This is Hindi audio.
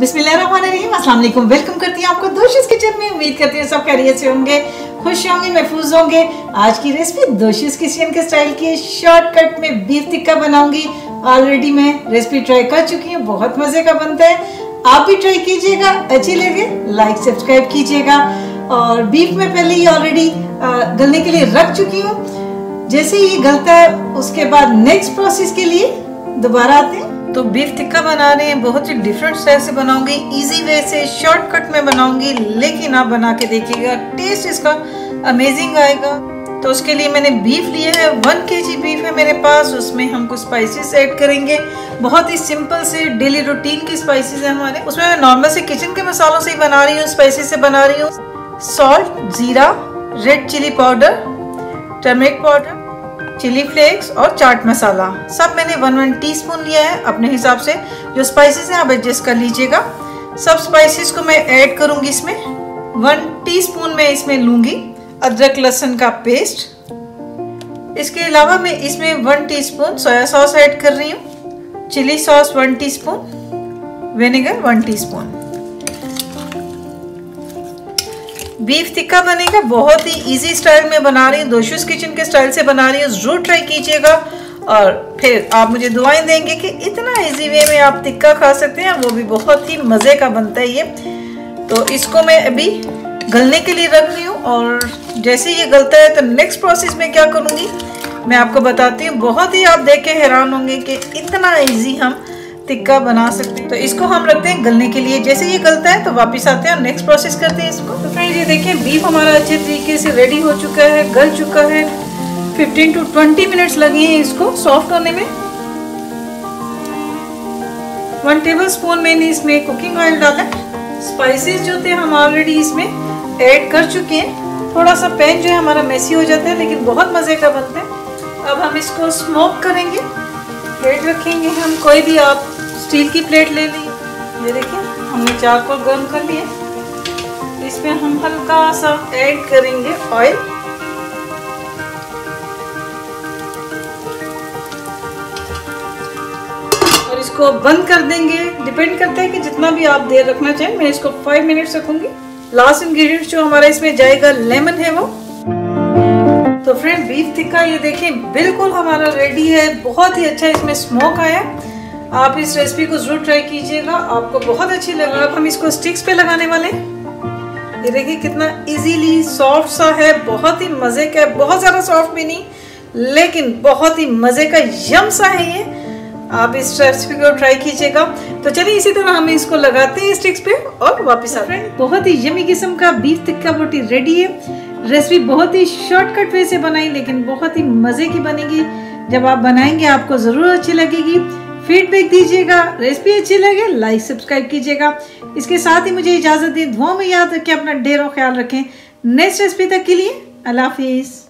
बिस्मिल्लाहिर्रहमानिर्रहीम, अस्सलाम वालेकुम। वेलकम करती हूँ आपको दोशुज़ किचन में। उम्मीद करती हूँ सब खैरियत से होंगे, खुश होंगे, महफूज होंगे। आज की रेसिपी दोशुज़ किचन के स्टाइल की शॉर्टकट में बीफ टिक्का बनाऊंगी। ऑलरेडी मैं रेसिपी ट्राई कर चुकी हूँ, बहुत मज़े का बनता है, आप भी ट्राई कीजिएगा। अच्छी लगे लाइक सब्सक्राइब कीजिएगा। और बीफ में पहले ये ऑलरेडी गलने के लिए रख चुकी हूँ। जैसे ही गलता है उसके बाद नेक्स्ट प्रोसेस के लिए दोबारा आते हैं। तो बीफ टिक्का बना रहे हैं, बहुत ही डिफरेंट स्टाइल से बनाऊंगी, इजी वे से शॉर्टकट में बनाऊंगी, लेकिन आप बना के देखिएगा, टेस्ट इसका अमेजिंग आएगा। तो उसके लिए मैंने बीफ लिया है, 1 kg बीफ है मेरे पास। उसमें हम कुछ स्पाइसेस ऐड करेंगे, बहुत ही सिंपल से डेली रूटीन की स्पाइसेस है हमारे। उसमें मैं नॉर्मल से किचन के मसालों से ही बना रही हूँ, स्पाइसेस से बना रही हूँ। सॉल्ट, जीरा, red chilli powder, turmeric powder, chilli flakes और चाट मसाला, सब मैंने 1-1 टीस्पून लिया है। अपने हिसाब से जो स्पाइसेस हैं आप एडजस्ट कर लीजिएगा। सब स्पाइसेस को मैं ऐड करूंगी इसमें। 1 टीस्पून मैं इसमें लूंगी अदरक लहसुन का पेस्ट। इसके अलावा मैं इसमें 1 टीस्पून सोया सॉस ऐड कर रही हूँ, chilli sauce 1 teaspoon, vinegar 1 teaspoon. Beef tikka बनेगा, बहुत ही इजी स्टाइल में बना रही हूँ, दोशुज़ किचन के स्टाइल से बना रही हूँ। ज़रूर ट्राई कीजिएगा और फिर आप मुझे दुआएं देंगे कि इतना इजी वे में आप टिक्का खा सकते हैं, वो भी बहुत ही मज़े का बनता है ये। तो इसको मैं अभी गलने के लिए रख रही हूँ और जैसे ये गलता है तो नेक्स्ट प्रोसेस में क्या करूँगी मैं आपको बताती हूँ। बहुत ही आप देख के हैरान होंगे कि इतना ईजी हम टिक्का बना सकते हैं। तो इसको हम रखते हैं गलने के लिए। जैसे ये गलता है तो वापस आते हैं और नेक्स्ट प्रोसेस करते हैं इसको। तो फ्रेंड्स ये देखें, बीफ हमारा अच्छे तरीके से रेडी हो चुका है, गल चुका है। 15 टू 20 मिनट्स लगे हैं इसको सॉफ्ट होने में। 1 टेबलस्पून मैंने इसमें कुकिंग ऑयल डाला है। स्पाइसेस जो थे हम ऑलरेडी इसमें ऐड कर चुके हैं। थोड़ा सा पैन जो है हमारा मैसी हो जाता है, लेकिन बहुत मज़े का बनता है। अब हम इसको स्मोक करेंगे। प्लेट रखेंगे हम, कोई भी आप स्टील की प्लेट ले ली। ये देखिए हमने चारकोल गर्म कर लिया, इसमें हम हल्का सा ऐड करेंगे ऑयल। और इसको बंद कर देंगे, डिपेंड करता है कि जितना भी आप देर रखना चाहें। मैं इसको 5 मिनट्स रखूंगी। लास्ट इंग्रेडिएंट जो हमारा इसमें जाएगा लेमन है वो। तो फ्रेंड बीफ टिक्का ये देखें बिल्कुल हमारा रेडी है, बहुत ही अच्छा इसमें स्मोक आया। आप इस रेसिपी को ज़रूर ट्राई कीजिएगा, आपको बहुत अच्छी लगेगी। अब हम इसको स्टिक्स पे लगाने वाले हैं। ये देखिए कितना इजीली सॉफ्ट सा है, बहुत ही मज़े का है, बहुत ज़्यादा सॉफ्ट भी नहीं लेकिन बहुत ही मज़े का यम सा है ये। आप इस रेसिपी को ट्राई कीजिएगा। तो चलिए इसी तरह हम इसको लगाते हैं स्टिक्स पे और वापस आते हैं। बहुत ही यमी किस्म का बीफ टिक्का बोटी रेडी है। रेसिपी बहुत ही शॉर्टकट वे से बनाई लेकिन बहुत ही मज़े की बनेगी। जब आप बनाएंगे आपको ज़रूर अच्छी लगेगी। फीडबैक दीजिएगा, रेसिपी अच्छी लगे लाइक सब्सक्राइब कीजिएगा। इसके साथ ही मुझे इजाज़त दें, दुआ में याद रखें, अपना ढेरों ख्याल रखें। नेक्स्ट रेसिपी तक के लिए अल्लाह हाफिज़।